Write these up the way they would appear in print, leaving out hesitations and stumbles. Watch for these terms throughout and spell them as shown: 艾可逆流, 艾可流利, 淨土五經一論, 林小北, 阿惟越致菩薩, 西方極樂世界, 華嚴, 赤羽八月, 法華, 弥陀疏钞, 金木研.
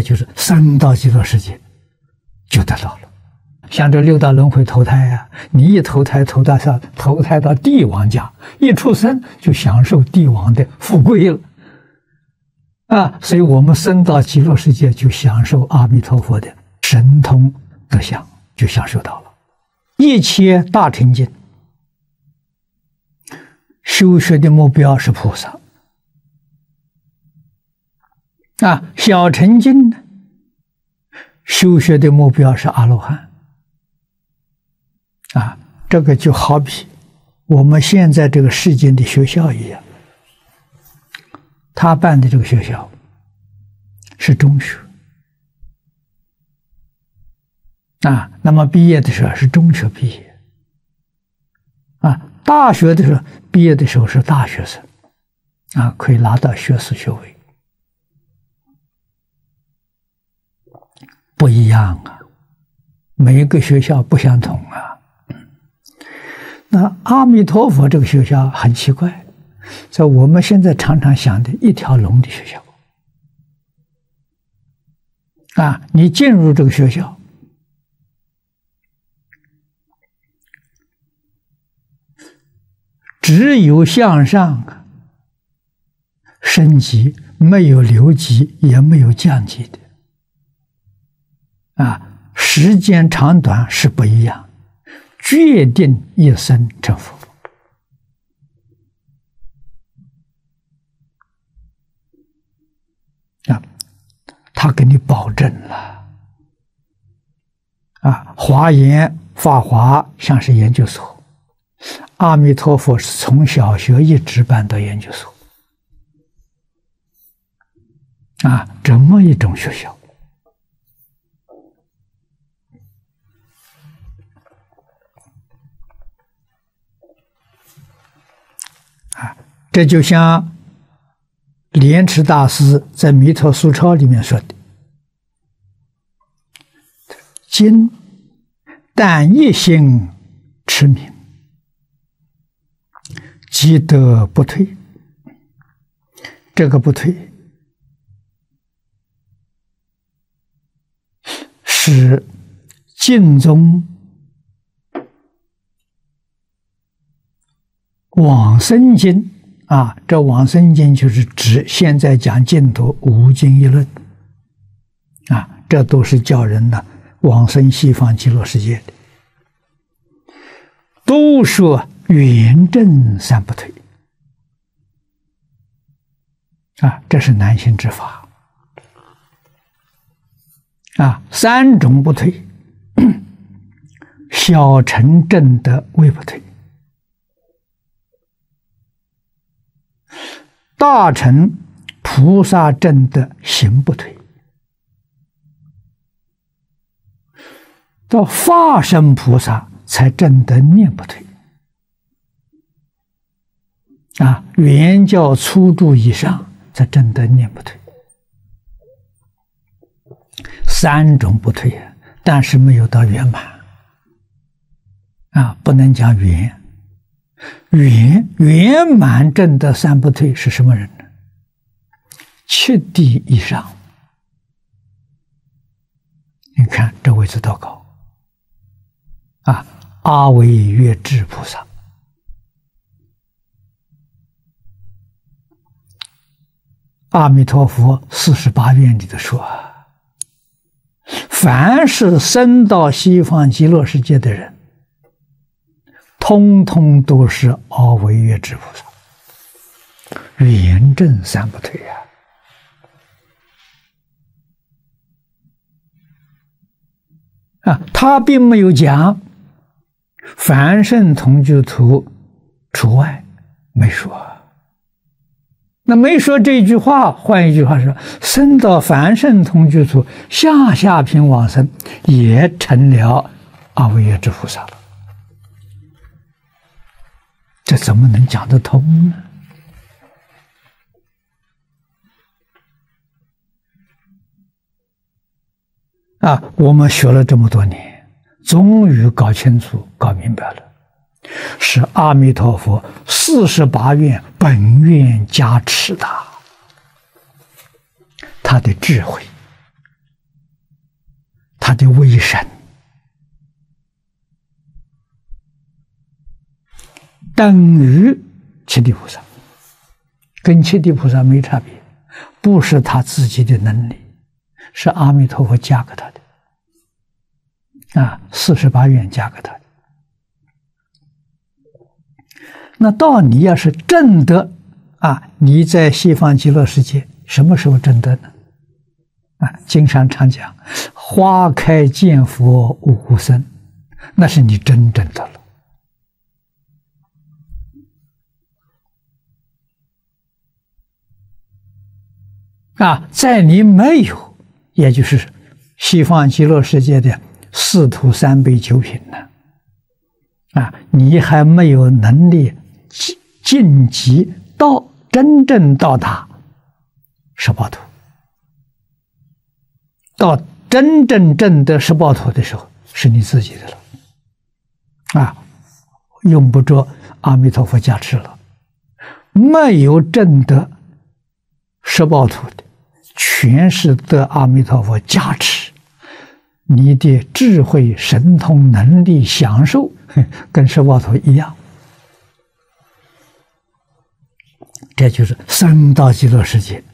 现就是三到极乐世界就得到了。像这六道轮回投胎啊，你一投胎投胎到帝王家，一出生就享受帝王的富贵了啊！所以我们生到极乐世界就享受阿弥陀佛的神通德相，就享受到了一切大乘经。修学的目标是菩萨啊，小乘经呢，修学的目标是阿罗汉。 啊，这个就好比我们现在这个世界的学校一样，他办的这个学校是中学啊，那么毕业的时候是中学毕业啊，大学的时候毕业的时候是大学生啊，可以拿到学士学位，不一样啊，每一个学校不相同啊。 那阿弥陀佛这个学校很奇怪，在我们现在常常想的一条龙的学校啊，你进入这个学校，只有向上升级，没有留级，也没有降级的啊，时间长短是不一样。 决定一生成佛啊！他给你保证了啊！华严法华像是研究所，阿弥陀佛是从小学一直办到研究所啊，这么一种学校。 这就像莲池大师在《弥陀疏钞》里面说的：“今但一心持名，即得不退。”这个不退，使净宗往生经。 啊，这往生经就是指现在讲净土无经一论，啊，这都是叫人呢往生西方极乐世界的。都说圆证三不退，啊，这是难行之法，啊，三种不退，小乘正德位不退。 大乘菩萨正的行不退，到法身菩萨才正的念不退。啊，原教初住以上才正的念不退，三种不退，但是没有到圆满。啊，不能讲圆。 圆满证得三不退是什么人呢？七地以上，你看这位置多高啊！阿惟越致菩萨阿弥陀佛48愿里头说，凡是生到西方极乐世界的人。 通通都是阿惟越致菩萨，圆证三不退呀、啊！啊，他并没有讲凡圣同居土除外，没说。那没说这句话，换一句话说，生到凡圣同居土下下品往生，也成了阿惟越致菩萨了。 这怎么能讲得通呢？啊，我们学了这么多年，终于搞清楚、搞明白了，是阿弥陀佛48愿本愿加持他的智慧、他的威神。等于七地菩萨，跟七地菩萨没差别，不是他自己的能力，是阿弥陀佛加给他的，48愿加给他的。那到你要是证得你在西方极乐世界什么时候证得呢？经上常讲，花开见佛五谷生，那是你真正的了。在你没有，也就是西方极乐世界的4途3辈9品呢，你还没有能力晋级到真正到达10报土。到真正证得10报土的时候，是你自己的了，用不着阿弥陀佛加持了。没有证得10报土的，全是得阿弥陀佛加持。你的智慧、神通、能力、享受，跟10报土一样。这就是升到极乐世界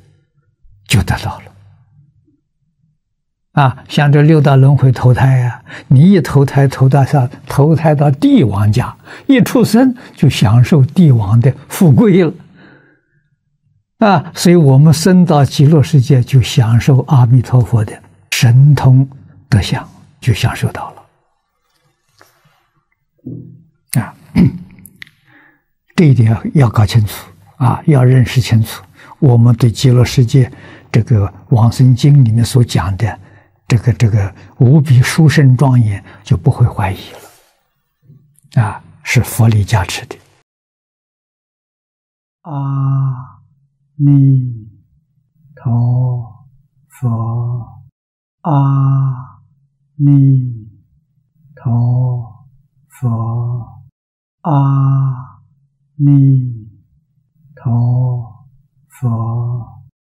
就得到了。像这6道轮回投胎你一投胎到帝王家，一出生就享受帝王的富贵了，所以我们生到极乐世界就享受阿弥陀佛的神通德相，就享受到了，这一点要搞清楚，要认识清楚。我们对极乐世界这个往生经里面所讲的这个无比殊胜庄严就不会怀疑了，是佛力加持的。阿弥陀佛，阿弥陀佛，阿弥。